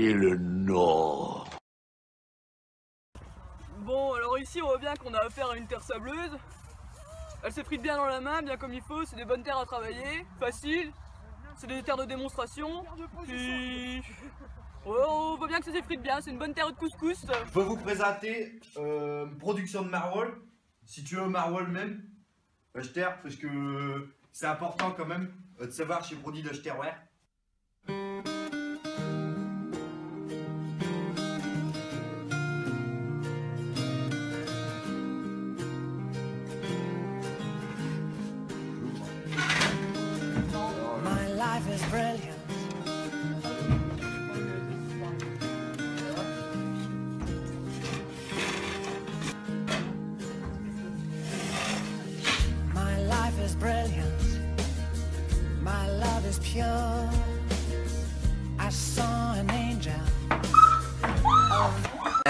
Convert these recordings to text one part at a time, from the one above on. chercher le nord. Bon, alors ici on voit bien qu'on a affaire à une terre sableuse. Elle s'est prise bien dans la main, bien comme il faut, c'est des bonnes terres à travailler, facile. C'est des terres de démonstration. Puis... on voit bien que ça s'effrite bien, c'est une bonne terre de couscous. Je peux vous présenter une production de Marwol, si tu veux Marwol même, Hesterware, parce que c'est important quand même de savoir chez Brody de Hesterware.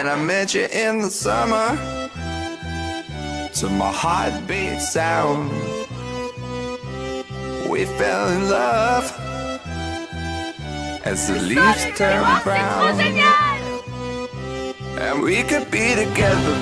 And I met you in the summer to my heartbeat sound. We fell in love as the leaves turned brown. And we could be together